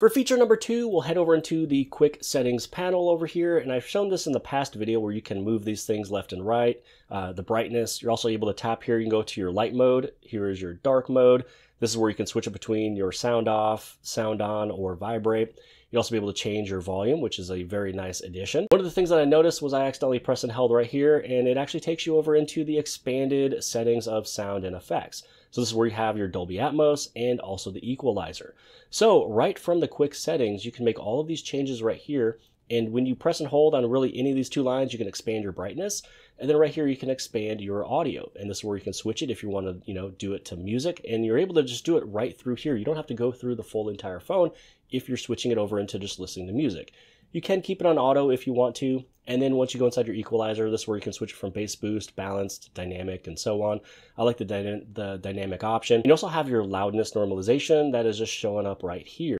For feature number 2, we'll head over into the quick settings panel over here, and I've shown this in the past video where you can move these things left and right, the brightness. You're also able to tap here, you can go to your light mode, here is your dark mode. This is where you can switch it between your sound off, sound on, or vibrate. You'll also be able to change your volume, which is a very nice addition. One of the things that I noticed was I accidentally pressed and held right here, and it actually takes you over into the expanded settings of sound and effects. So this is where you have your Dolby Atmos and also the equalizer. So right from the quick settings, you can make all of these changes right here. And when you press and hold on really any of these two lines, you can expand your brightness. And then right here, you can expand your audio. And this is where you can switch it if you want to, do it to music. And you're able to just do it right through here. You don't have to go through the full entire phone if you're switching it over into just listening to music. You can keep it on auto if you want to. And then once you go inside your equalizer, this is where you can switch from bass boost, balanced, dynamic, and so on. I like the dynamic option. You also have your loudness normalization that is just showing up right here.